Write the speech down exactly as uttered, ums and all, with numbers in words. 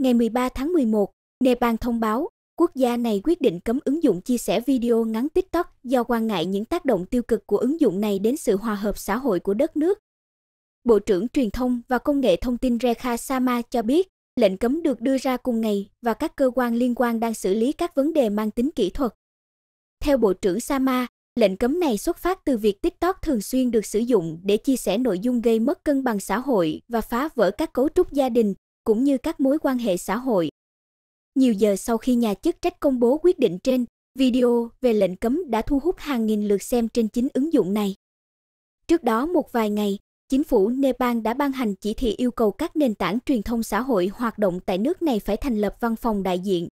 Ngày mười ba tháng mười một, Nepal thông báo quốc gia này quyết định cấm ứng dụng chia sẻ video ngắn TikTok do quan ngại những tác động tiêu cực của ứng dụng này đến sự hòa hợp xã hội của đất nước. Bộ trưởng Truyền thông và Công nghệ Thông tin Rekha Sama cho biết, lệnh cấm được đưa ra cùng ngày và các cơ quan liên quan đang xử lý các vấn đề mang tính kỹ thuật. Theo Bộ trưởng Sama, lệnh cấm này xuất phát từ việc TikTok thường xuyên được sử dụng để chia sẻ nội dung gây mất cân bằng xã hội và phá vỡ các cấu trúc gia đình, cũng như các mối quan hệ xã hội. Nhiều giờ sau khi nhà chức trách công bố quyết định trên, video về lệnh cấm đã thu hút hàng nghìn lượt xem trên chính ứng dụng này. Trước đó một vài ngày, chính phủ Nepal đã ban hành chỉ thị yêu cầu các nền tảng truyền thông xã hội hoạt động tại nước này phải thành lập văn phòng đại diện.